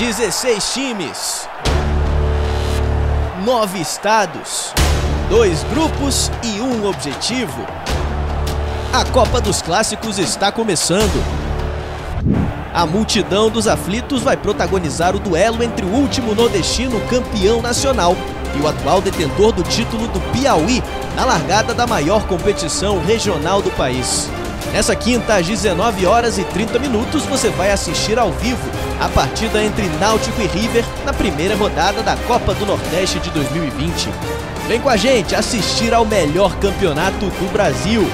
16 times, 9 estados, 2 grupos e 1 objetivo. A Copa dos Clássicos está começando. A multidão dos aflitos vai protagonizar o duelo entre o último nordestino campeão nacional e o atual detentor do título do Piauí na largada da maior competição regional do país. Nessa quinta, às 19h30, você vai assistir ao vivo a partida entre Náutico e River na primeira rodada da Copa do Nordeste de 2020. Vem com a gente assistir ao melhor campeonato do Brasil.